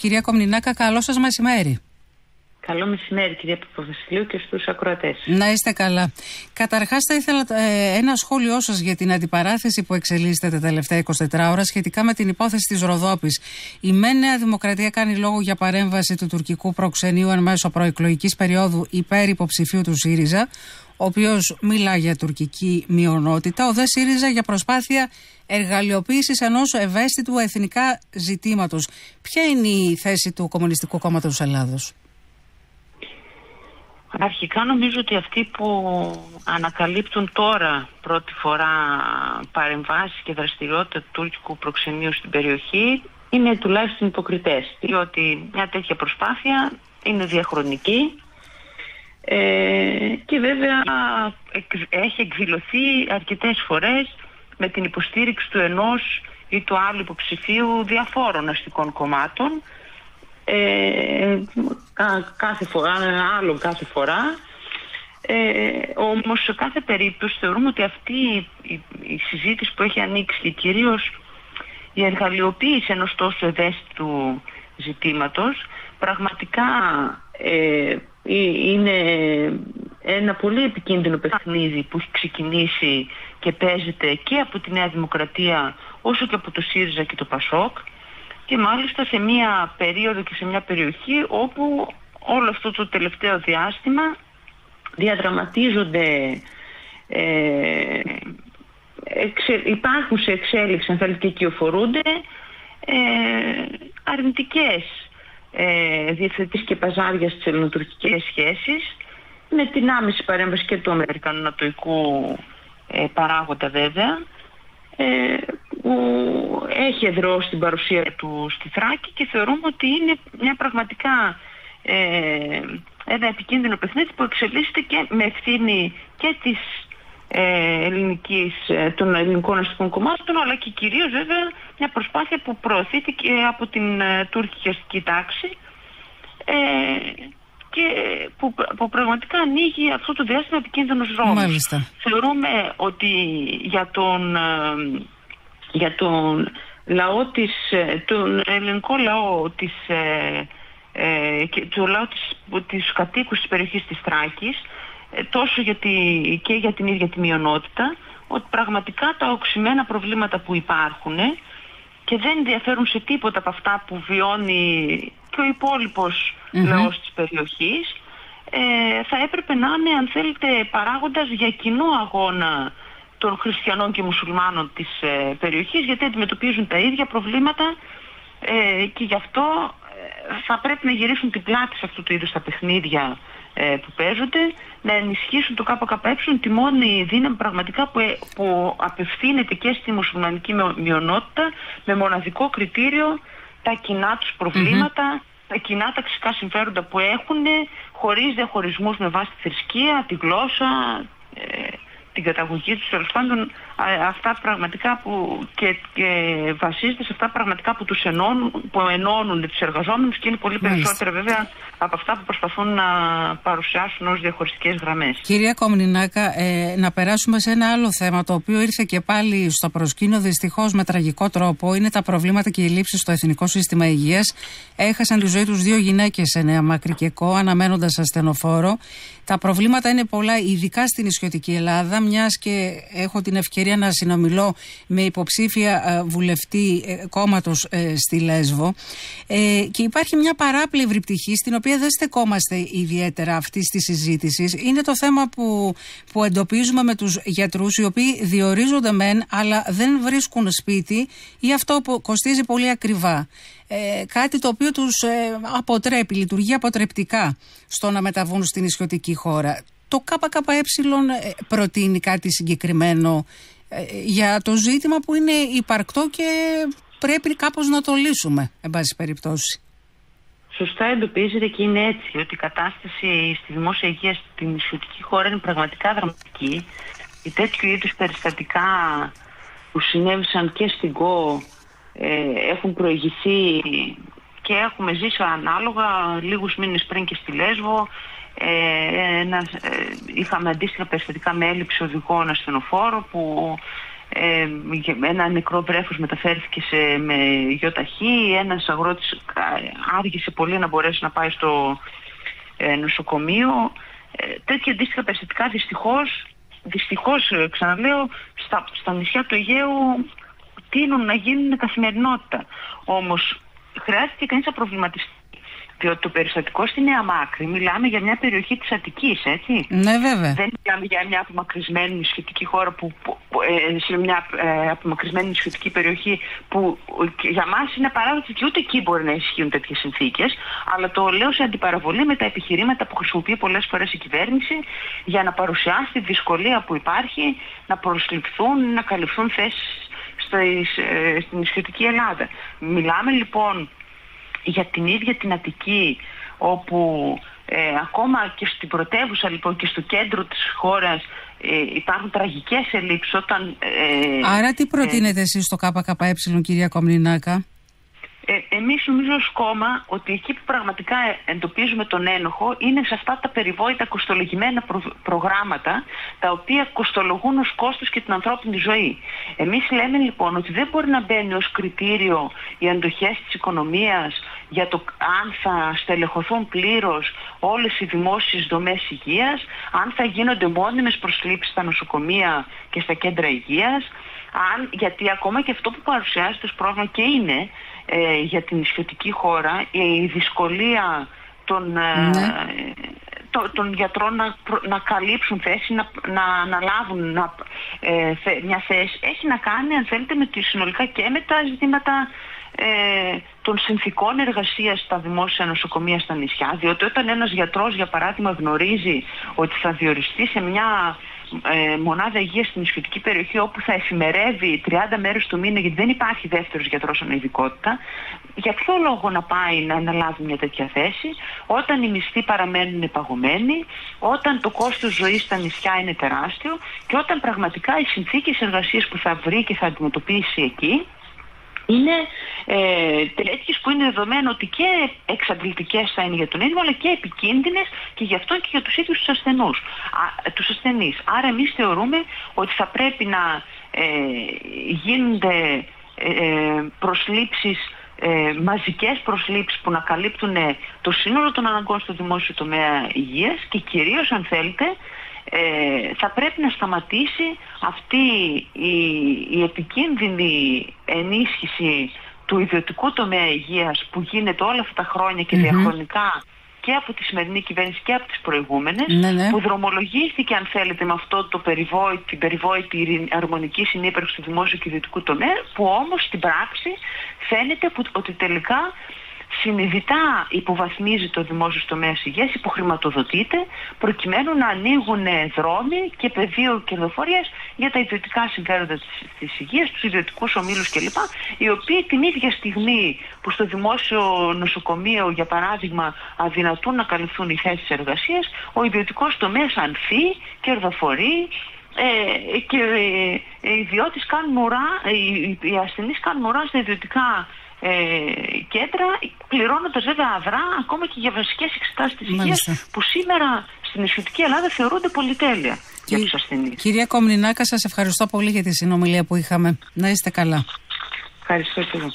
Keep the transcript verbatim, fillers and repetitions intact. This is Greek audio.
Κυρία Κομνηνάκα, καλό σας μεσημέρι. Καλό μεσημέρι, κυρία Ποφεστίλειο, και στους ακροατές. Να είστε καλά. Καταρχάς, θα ήθελα ε, ένα σχόλιο σας για την αντιπαράθεση που εξελίσσεται τα τελευταία είκοσι τέσσερις ώρες σχετικά με την υπόθεση της Ροδόπης. Η ΜΕΝΕΑ Δημοκρατία κάνει λόγο για παρέμβαση του τουρκικού προξενείου εν μέσω προεκλογικής περίοδου υπέρ υποψηφίου του ΣΥΡΙΖΑ, ο οποίος μιλά για τουρκική μειονότητα. Ο δε ΣΥΡΙΖΑ για προσπάθεια εργαλειοποίησης ενός ευαίσθητου εθνικά ζητήματος. Ποια είναι η θέση του Κομμουνιστικού Κόμματος Ελλάδος? Αρχικά νομίζω ότι αυτοί που ανακαλύπτουν τώρα πρώτη φορά παρεμβάσεις και δραστηριότητα του τουρκικού προξενείου στην περιοχή είναι τουλάχιστον υποκριτές, διότι μια τέτοια προσπάθεια είναι διαχρονική ε, και βέβαια έχει εκδηλωθεί αρκετές φορές με την υποστήριξη του ενός ή του άλλου υποψηφίου διαφόρων αστικών κομμάτων. Ε, κα, κάθε φορά, άλλο κάθε φορά ε, όμως σε κάθε περίπτωση θεωρούμε ότι αυτή η, η, η συζήτηση που έχει ανοίξει και κυρίως η εργαλειοποίηση ενός τόσο ευαίσθητου ζητήματος πραγματικά ε, είναι ένα πολύ επικίνδυνο παιχνίδι που έχει ξεκινήσει και παίζεται και από τη Νέα Δημοκρατία όσο και από το ΣΥΡΙΖΑ και το ΠΑΣΟΚ, και μάλιστα σε μια περίοδο και σε μια περιοχή όπου όλο αυτό το τελευταίο διάστημα διαδραματίζονται, ε, εξε, υπάρχουν σε εξέλιξη αν θέλετε και κυοφορούνται ε, αρνητικές ε, διευθετήσεις και παζάρια στις ελληνοτουρκικές σχέσεις, με την άμεση παρέμβαση και του αμερικανονατοϊκού ε, παράγοντα βέβαια, που έχει εδραιώσει την παρουσία του στη Θράκη, και θεωρούμε ότι είναι μια πραγματικά ε, ένα επικίνδυνο παιχνίδι που εξελίσσεται και με ευθύνη και της, ε, ελληνικής, των ελληνικών αστικών κομμάτων, αλλά και κυρίως βέβαια μια προσπάθεια που προωθήθηκε από την ε, τουρκική αστική τάξη ε, και που, που πραγματικά ανοίγει αυτό το διάστημα επικίνδυνος δρόμος. Θεωρούμε ότι για τον, για τον λαό της, τον ελληνικό λαό της, ε, και το λαό της, τους κατοίκους της περιοχής της Θράκης, τόσο για τη, και για την ίδια τη μειονότητα, ότι πραγματικά τα οξυμένα προβλήματα που υπάρχουν και δεν διαφέρουν σε τίποτα από αυτά που βιώνει και ο υπόλοιπος mm-hmm. λαός της περιοχής, ε, θα έπρεπε να είναι, αν θέλετε, παράγοντας για κοινό αγώνα των χριστιανών και μουσουλμάνων της ε, περιοχής, γιατί αντιμετωπίζουν τα ίδια προβλήματα ε, και γι' αυτό ε, θα πρέπει να γυρίσουν την πλάτη σε αυτού του είδους τα παιχνίδια ε, που παίζονται, να ενισχύσουν το ΚΚΕ, τη μόνη δύναμη πραγματικά που, ε, που απευθύνεται και στη μουσουλμανική μειονότητα με μοναδικό κριτήριο τα κοινά τους προβλήματα, mm-hmm. τα κοινά ταξικά συμφέροντα που έχουν, χωρίς διαχωρισμούς με βάση τη θρησκεία, τη γλώσσα, ε, την καταγωγή τους, τέλος πάντων, αυτά πραγματικά που και, και βασίζεται σε αυτά πραγματικά που τους ενώνουν, που ενώνουν τους εργαζόμενους, και είναι πολύ περισσότερα βέβαια από αυτά που προσπαθούν να παρουσιάσουν ως διαχωριστικές γραμμές. Κυρία Κομνηνάκα, ε, να περάσουμε σε ένα άλλο θέμα, το οποίο ήρθε και πάλι στο προσκήνιο δυστυχώς με τραγικό τρόπο. Είναι τα προβλήματα και οι λήψεις στο Εθνικό Σύστημα Υγείας. Έχασαν τη ζωή τους δύο γυναίκες σε Νέα Μακρικαικό, αναμένοντας ασθενοφόρο. Τα προβλήματα είναι πολλά, ειδικά στην νησιωτική Ελλάδα. Μιας και έχω την ευκαιρία να συνομιλώ με υποψήφια βουλευτή κόμματος στη Λέσβο, ε, και υπάρχει μια παράπλευρη πτυχή στην οποία δεν στεκόμαστε ιδιαίτερα αυτής της συζήτησης. Είναι το θέμα που, που εντοπίζουμε με τους γιατρούς, οι οποίοι διορίζονται μεν αλλά δεν βρίσκουν σπίτι ή αυτό που κοστίζει πολύ ακριβά. Ε, κάτι το οποίο τους ε, αποτρέπει, λειτουργεί αποτρεπτικά στο να μεταβούν στην νησιωτική χώρα. Το ΚΚΕ προτείνει κάτι συγκεκριμένο για το ζήτημα που είναι υπαρκτό και πρέπει κάπως να το λύσουμε, εν πάση περιπτώσει. Σωστά εντοπίζεται και είναι έτσι, ότι η κατάσταση στη δημόσια υγεία στην νησιωτική χώρα είναι πραγματικά δραματική. Οι τέτοιου είδους περιστατικά που συνέβησαν και στην ΚΟ ε, έχουν προηγηθεί και έχουμε ζήσει ανάλογα λίγους μήνες πριν και στη Λέσβο. Ε, ένα, ε, είχαμε αντίστοιχα περιστατικά με έλλειψη οδηγών ασθενοφόρο που Ε, ένα νεκρό βρέφος μεταφέρθηκε σε, με γιοταχή, ένας αγρότης άργησε πολύ να μπορέσει να πάει στο ε, νοσοκομείο. Ε, τέτοια αντίστοιχα περιστατικά δυστυχώς, δυστυχώς ξαναλέω, στα, στα νησιά του Αιγαίου τείνουν να γίνουν καθημερινότητα. Όμως χρειάστηκε κανείς να προβληματιστεί, διότι το περιστατικό στη Νέα Μάκρη, μιλάμε για μια περιοχή της Αττικής, έτσι. Ναι, βέβαια. Δεν μιλάμε για μια απομακρυσμένη σχετική χώρα, που, που, ε, σε μια ε, απομακρυσμένη σχετική περιοχή που για μας είναι παράδοξη και ούτε εκεί μπορεί να ισχύουν τέτοιες συνθήκες, αλλά το λέω σε αντιπαραβολή με τα επιχειρήματα που χρησιμοποιεί πολλές φορές η κυβέρνηση για να παρουσιάσει τη δυσκολία που υπάρχει να προσληφθούν, να καλυφθούν θέσεις στις, ε, στην ισχυωτική Ελλάδα. Μιλάμε λοιπόν για την ίδια την Αττική, όπου ε, ακόμα και στην πρωτεύουσα λοιπόν και στο κέντρο της χώρας ε, υπάρχουν τραγικές ελλείψεις όταν... Ε, Άρα τι προτείνετε ε, εσείς στο ΚΚΕ, κυρία Κομνηνάκα? Ε, εμείς νομίζω ως κόμμα ότι εκεί που πραγματικά εντοπίζουμε τον ένοχο είναι σε αυτά τα περιβόητα κοστολογημένα προ, προγράμματα, τα οποία κοστολογούν ως κόστος και την ανθρώπινη ζωή. Εμείς λέμε λοιπόν ότι δεν μπορεί να μπαίνει ως κριτήριο οι αντοχές της οικονομίας για το αν θα στελεχωθούν πλήρως όλες οι δημόσιες δομές υγείας, αν θα γίνονται μόνιμες προσλήψεις στα νοσοκομεία και στα κέντρα υγείας, αν, γιατί ακόμα και αυτό που παρουσιάζεται ως πρόβλημα και είναι ε, για την νησιωτική χώρα η δυσκολία των, ε, ναι. το, των γιατρών να, να καλύψουν θέση, να, να, να λάβουν να, ε, μια θέση, έχει να κάνει αν θέλετε με τη συνολικά και με τα ζητήματα ε, των συνθηκών εργασίας στα δημόσια νοσοκομεία στα νησιά, διότι όταν ένας γιατρός για παράδειγμα γνωρίζει ότι θα διοριστεί σε μια Ε, μονάδα υγείας στην νησιωτική περιοχή όπου θα εφημερεύει τριάντα μέρες του μήνα γιατί δεν υπάρχει δεύτερος γιατρός αναειδικότητα, για ποιο λόγο να πάει να αναλάβει μια τέτοια θέση όταν οι μισθοί παραμένουν παγωμένοι, όταν το κόστος ζωής στα νησιά είναι τεράστιο και όταν πραγματικά οι συνθήκες εργασίας που θα βρει και θα αντιμετωπίσει εκεί είναι ε, τέτοιες που είναι δεδομένο ότι και εξαντλητικές θα είναι για τον ίδιο, αλλά και επικίνδυνες και γι' αυτό και για τους ίδιους τους ασθενούς, α, τους ασθενείς. Άρα εμείς θεωρούμε ότι θα πρέπει να ε, γίνονται ε, προσλήψεις, ε, μαζικές προσλήψεις που να καλύπτουν το σύνολο των αναγκών στο δημόσιο τομέα υγείας και κυρίως αν θέλετε Ε, θα πρέπει να σταματήσει αυτή η, η επικίνδυνη ενίσχυση του ιδιωτικού τομέα υγείας που γίνεται όλα αυτά τα χρόνια και mm-hmm. διαχρονικά και από τη σημερινή κυβέρνηση και από τις προηγούμενες, ναι, ναι. που δρομολογήθηκε αν θέλετε με αυτό το περιβόητη, την περιβόητη αρμονική συνύπαρξη του δημόσιου και ιδιωτικού τομέα, που όμως στην πράξη φαίνεται που, ότι τελικά συνειδητά υποβαθμίζει το δημόσιο τομέα υγείας, υποχρηματοδοτείται, προκειμένου να ανοίγουν δρόμοι και πεδίο κερδοφορίας για τα ιδιωτικά συμφέροντα της υγείας, τους ιδιωτικούς ομίλους κλπ. Οι οποίοι την ίδια στιγμή που στο δημόσιο νοσοκομείο, για παράδειγμα, αδυνατούν να καλυφθούν οι θέσεις εργασίας, ο ιδιωτικός τομέας ανθεί, κερδοφορεί. Ε, και οι ιδιώτες κάνουν ουρά, οι ασθενείς κάνουν ουρά στα ιδιωτικά ε, κέντρα, πληρώνοντας βέβαια αδρά ακόμα και για βασικές εξετάσεις της υγείας, που σήμερα στην ισχυωτική Ελλάδα θεωρούνται πολυτέλεια και, για τους ασθενείς. Κυρία Κομνηνάκα, σας ευχαριστώ πολύ για τη συνομιλία που είχαμε. Να είστε καλά. Ευχαριστώ πολύ.